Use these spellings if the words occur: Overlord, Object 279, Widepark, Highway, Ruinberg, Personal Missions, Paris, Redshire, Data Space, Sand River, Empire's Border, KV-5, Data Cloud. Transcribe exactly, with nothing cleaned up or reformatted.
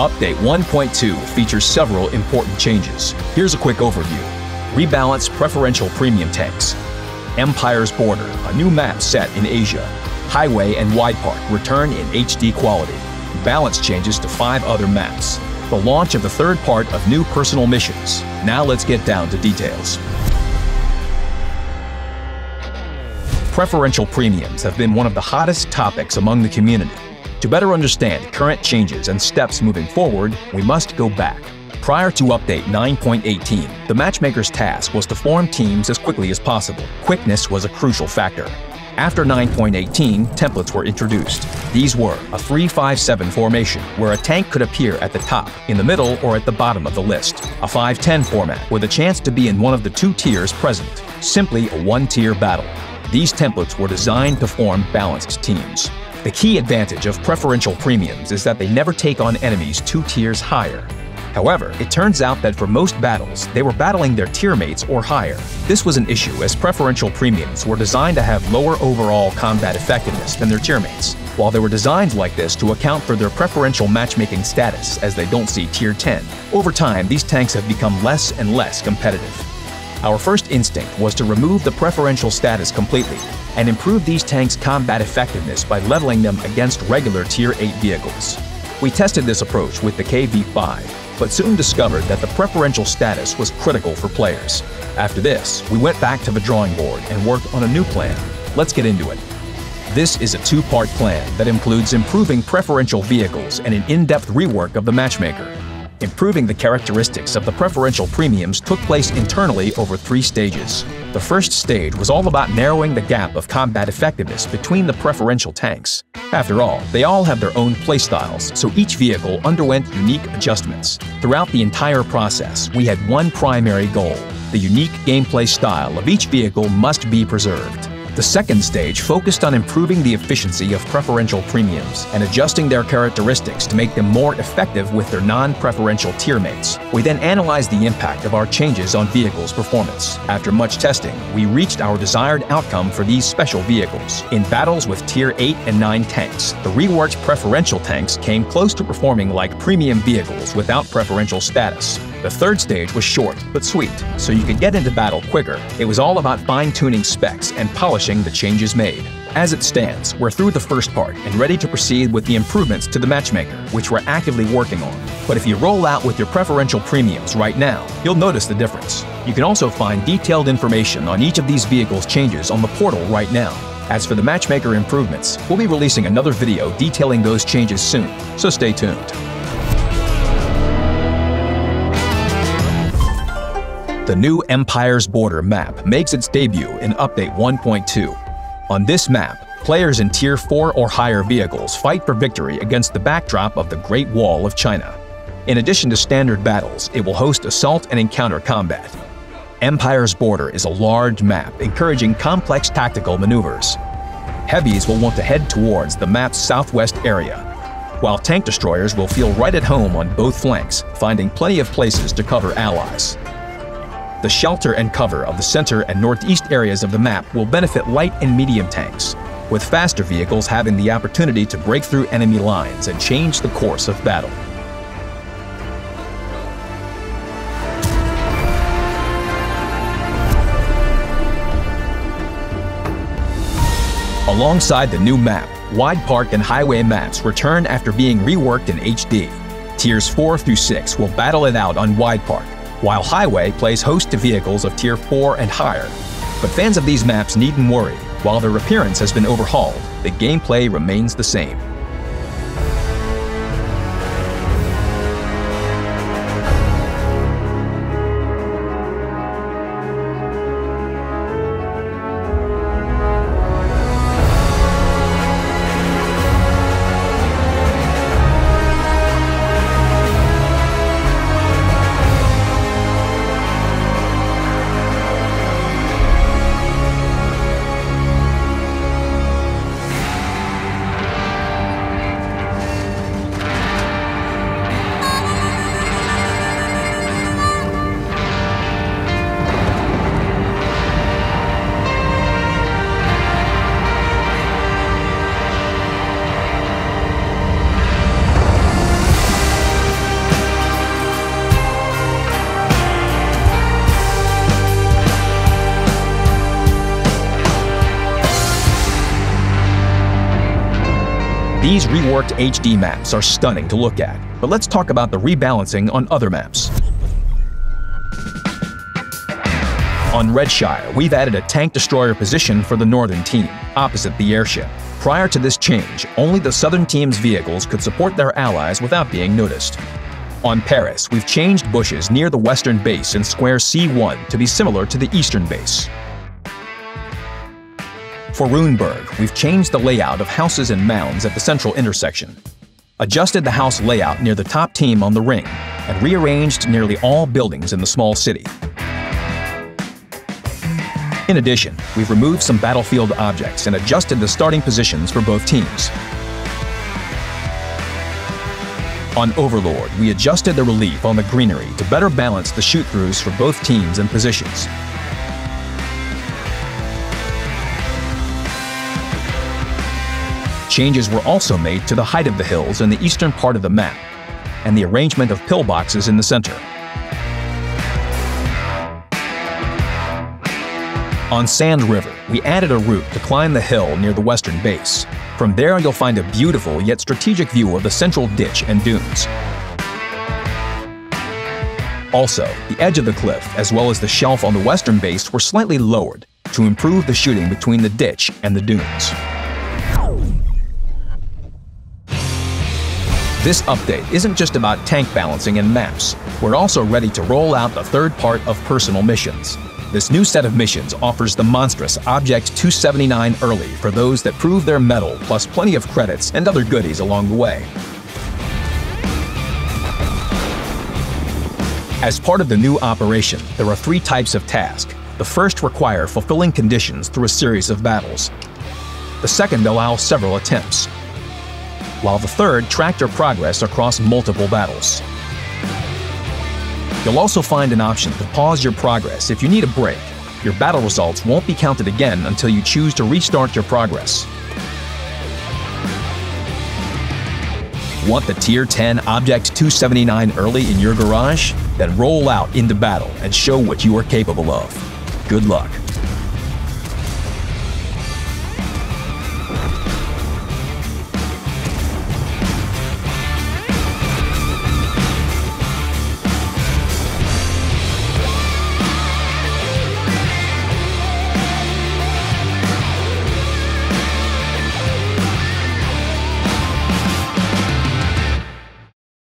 Update one point two features several important changes. Here's a quick overview. Rebalance preferential premium tanks. Empire's Border, a new map set in Asia. Highway and Widepark return in H D quality. Balance changes to five other maps. The launch of the third part of new Personal Missions. Now let's get down to details. Preferential premiums have been one of the hottest topics among the community. To better understand current changes and steps moving forward, we must go back. Prior to Update nine point eighteen, the matchmaker's task was to form teams as quickly as possible. Quickness was a crucial factor. After nine point eighteen, templates were introduced. These were a three five seven formation, where a tank could appear at the top, in the middle, or at the bottom of the list. A five ten format, with a chance to be in one of the two tiers present. Simply a one-tier battle. These templates were designed to form balanced teams. The key advantage of preferential premiums is that they never take on enemies two tiers higher. However, it turns out that for most battles, they were battling their tier mates or higher. This was an issue as preferential premiums were designed to have lower overall combat effectiveness than their tier mates. While there were designs like this to account for their preferential matchmaking status as they don't see tier ten, over time these tanks have become less and less competitive. Our first instinct was to remove the preferential status completely and improve these tanks' combat effectiveness by leveling them against regular tier eight vehicles. We tested this approach with the K V five, but soon discovered that the preferential status was critical for players. After this, we went back to the drawing board and worked on a new plan. Let's get into it. This is a two-part plan that includes improving preferential vehicles and an in-depth rework of the matchmaker. Improving the characteristics of the preferential premiums took place internally over three stages. The first stage was all about narrowing the gap of combat effectiveness between the preferential tanks. After all, they all have their own playstyles, so each vehicle underwent unique adjustments. Throughout the entire process, we had one primary goal. The unique gameplay style of each vehicle must be preserved. The second stage focused on improving the efficiency of preferential premiums and adjusting their characteristics to make them more effective with their non-preferential tier mates. We then analyzed the impact of our changes on vehicles' performance. After much testing, we reached our desired outcome for these special vehicles. In battles with tier eight and nine tanks, the reworked preferential tanks came close to performing like premium vehicles without preferential status. The third stage was short, but sweet, so you could get into battle quicker. It was all about fine-tuning specs and polishing the changes made. As it stands, we're through the first part and ready to proceed with the improvements to the matchmaker, which we're actively working on. But if you roll out with your preferential premiums right now, you'll notice the difference. You can also find detailed information on each of these vehicles' changes on the portal right now. As for the matchmaker improvements, we'll be releasing another video detailing those changes soon, so stay tuned. The new Empire's Border map makes its debut in Update one point two. On this map, players in tier four or higher vehicles fight for victory against the backdrop of the Great Wall of China. In addition to standard battles, it will host assault and encounter combat. Empire's Border is a large map encouraging complex tactical maneuvers. Heavies will want to head towards the map's southwest area, while tank destroyers will feel right at home on both flanks, finding plenty of places to cover allies. The shelter and cover of the center and northeast areas of the map will benefit light and medium tanks, with faster vehicles having the opportunity to break through enemy lines and change the course of battle. Alongside the new map, Widepark and Highway maps return after being reworked in H D. Tiers four through six will battle it out on Widepark, while Highway plays host to vehicles of tier four and higher. But fans of these maps needn't worry. While their appearance has been overhauled, the gameplay remains the same. These reworked H D maps are stunning to look at, but let's talk about the rebalancing on other maps. On Redshire, we've added a tank destroyer position for the northern team, opposite the airship. Prior to this change, only the southern team's vehicles could support their allies without being noticed. On Paris, we've changed bushes near the western base in square C one to be similar to the eastern base. For Ruinberg, we've changed the layout of houses and mounds at the central intersection, adjusted the house layout near the top team on the ring, and rearranged nearly all buildings in the small city. In addition, we've removed some battlefield objects and adjusted the starting positions for both teams. On Overlord, we adjusted the relief on the greenery to better balance the shoot-throughs for both teams and positions. Changes were also made to the height of the hills in the eastern part of the map and the arrangement of pillboxes in the center. On Sand River, we added a route to climb the hill near the western base. From there, you'll find a beautiful yet strategic view of the central ditch and dunes. Also, the edge of the cliff as well as the shelf on the western base were slightly lowered to improve the shooting between the ditch and the dunes. This update isn't just about tank balancing and maps. We're also ready to roll out the third part of Personal Missions. This new set of missions offers the monstrous Object two seventy-nine early for those that prove their mettle, plus plenty of credits and other goodies along the way. As part of the new operation, there are three types of task. The first require fulfilling conditions through a series of battles. The second allow several attempts, while the third track your progress across multiple battles. You'll also find an option to pause your progress if you need a break. Your battle results won't be counted again until you choose to restart your progress. Want the Tier ten Object two seventy-nine early in your garage? Then roll out into battle and show what you are capable of. Good luck.